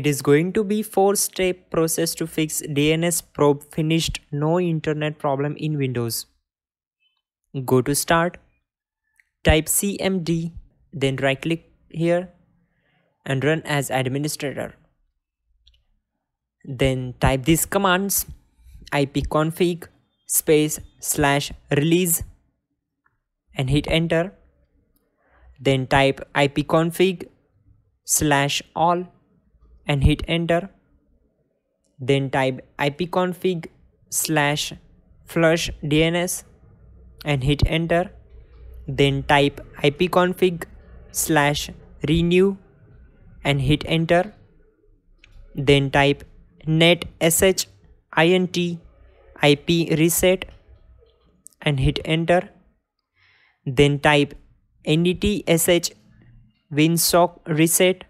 It is going to be a 4-step process to fix DNS probe finished no internet problem in Windows. Go to start, type CMD, then right click here and run as administrator. Then type these commands: ipconfig /release and hit enter. Then type ipconfig /all and hit enter. Then type ipconfig /flush DNS and hit enter. Then type ipconfig /renew and hit enter. Then type netsh int ip reset and hit enter. Then type netsh winsock reset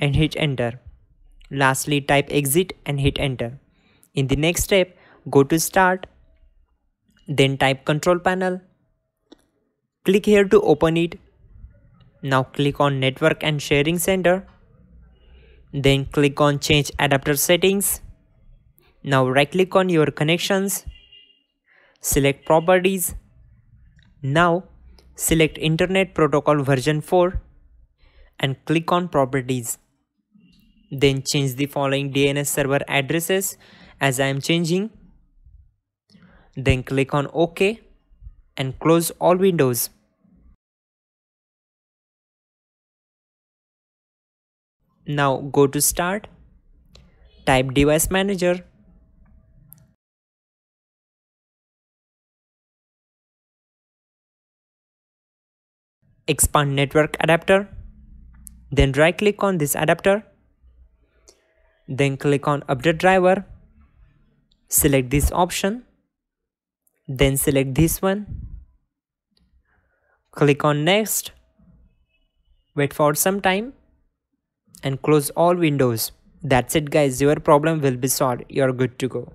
and hit enter. Lastly, type exit and hit enter. In the next step, go to start, then type control panel. Click here to open it. Now click on network and sharing center. Then click on change adapter settings. Now right click on your connections. Select properties. Now select internet protocol version 4 and click on properties. Then change the following DNS server addresses as I am changing. Then click on OK and close all windows. Now go to start, type device manager. Expand network adapter. Then right click on this adapter. Then click on update driver. Select this option. Then select this one. Click on next. Wait for some time and close all windows. That's it guys, your problem will be solved. You're good to go.